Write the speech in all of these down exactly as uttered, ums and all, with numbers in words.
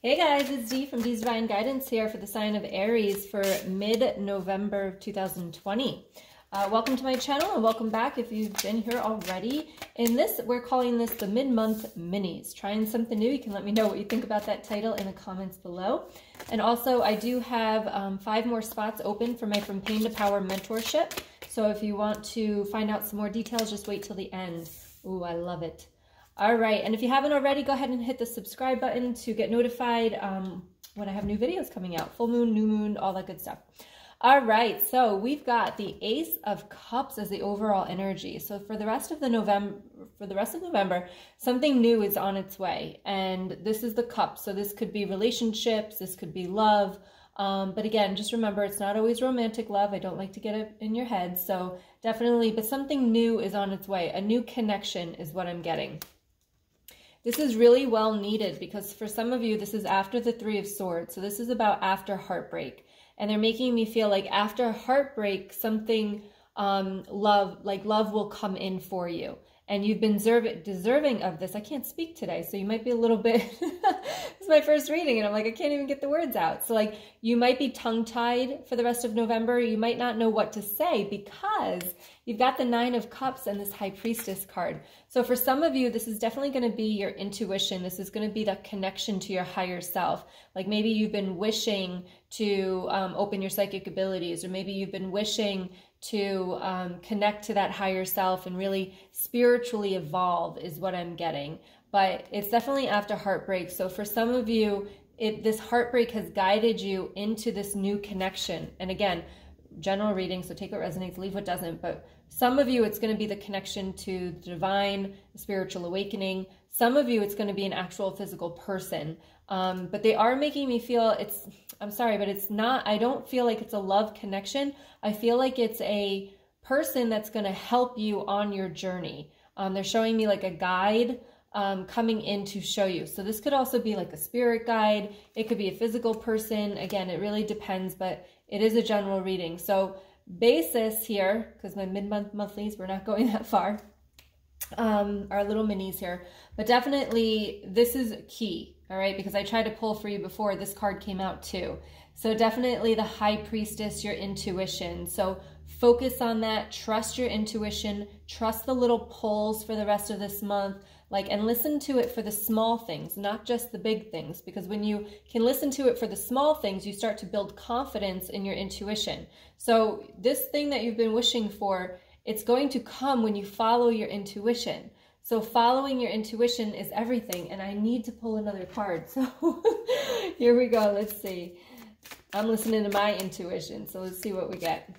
Hey guys, it's Dee from Dee's Divine Guidance here for the sign of Aries for mid-November two thousand twenty. Uh, welcome to my channel and welcome back if you've been here already. In this, we're calling this the mid-month minis. Trying something new. You can let me know what you think about that title in the comments below. And also, I do have um, five more spots open for my From Pain to Power Mentorship. So if you want to find out some more details, just wait till the end. Ooh, I love it. All right, and if you haven't already, go ahead and hit the subscribe button to get notified um, when I have new videos coming out. Full moon, new moon, all that good stuff. All right, so we've got the Ace of Cups as the overall energy. So for the rest of the November, for the rest of November, something new is on its way, and this is the cup. So this could be relationships, this could be love. Um, but again, just remember, it's not always romantic love. I don't like to get it in your head. So definitely, but something new is on its way. A new connection is what I'm getting. This is really well needed because for some of you, this is after the Three of Swords. So this is about after heartbreak. And they're making me feel like after heartbreak, something um, love, like love will come in for you. And you've been deserve deserving of this. I can't speak today, so you might be a little bit, this is my first reading and I'm like, I can't even get the words out. So like you might be tongue-tied for the rest of November. You might not know what to say because you've got the Nine of Cups and this High Priestess card. So for some of you, this is definitely going to be your intuition. This is going to be the connection to your higher self. Like maybe you've been wishing to um, open your psychic abilities, or maybe you've been wishing to um, connect to that higher self and really spiritually evolve is what I'm getting. But it's definitely after heartbreak. So for some of you, it, this heartbreak has guided you into this new connection. And again, general reading, so take what resonates, leave what doesn't. But some of you, it's going to be the connection to the divine, the spiritual awakening. Some of you, it's going to be an actual physical person. Um, but they are making me feel it's, I'm sorry, but it's not, I don't feel like it's a love connection. I feel like it's a person that's going to help you on your journey. Um, they're showing me like a guide um, coming in to show you. So this could also be like a spirit guide. It could be a physical person. Again, it really depends, but it is a general reading. So basis here, because my mid-month monthlies, we're not going that far. Um, our little minis here, but definitely this is key. All right, because I tried to pull for you before this card came out too. So definitely the High Priestess, your intuition. So focus on that, trust your intuition, trust the little pulls for the rest of this month, like, and listen to it for the small things, not just the big things, because when you can listen to it for the small things, you start to build confidence in your intuition. So this thing that you've been wishing for, it's going to come when you follow your intuition. So following your intuition is everything. And I need to pull another card. So here we go. Let's see. I'm listening to my intuition. So let's see what we get.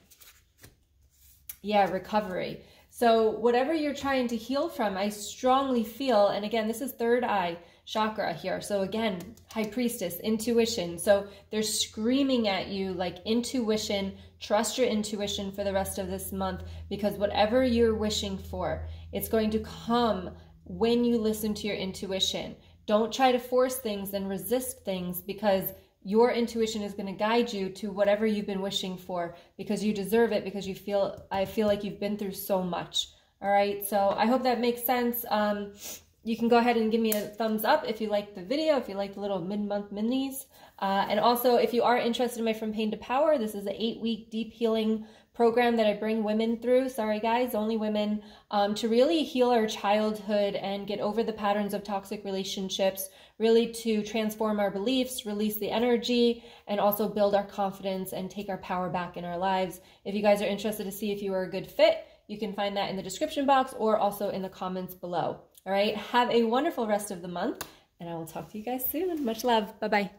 Yeah, recovery. So whatever you're trying to heal from, I strongly feel, and again, this is third eye chakra here. So again, High Priestess, intuition. So they're screaming at you like intuition, trust your intuition for the rest of this month, because whatever you're wishing for, it's going to come when you listen to your intuition. Don't try to force things and resist things, because your intuition is going to guide you to whatever you've been wishing for, because you deserve it, because you feel, I feel like you've been through so much. All right. So I hope that makes sense. Um, you can go ahead and give me a thumbs up if you liked the video, if you liked the little mid-month minis. Uh, and also, if you are interested in my From Pain to Power, this is an eight-week deep healing program that I bring women through. Sorry, guys, only women, um, to really heal our childhood and get over the patterns of toxic relationships, really to transform our beliefs, release the energy, and also build our confidence and take our power back in our lives. If you guys are interested to see if you are a good fit, you can find that in the description box or also in the comments below. All right, have a wonderful rest of the month, and I will talk to you guys soon. Much love. Bye-bye.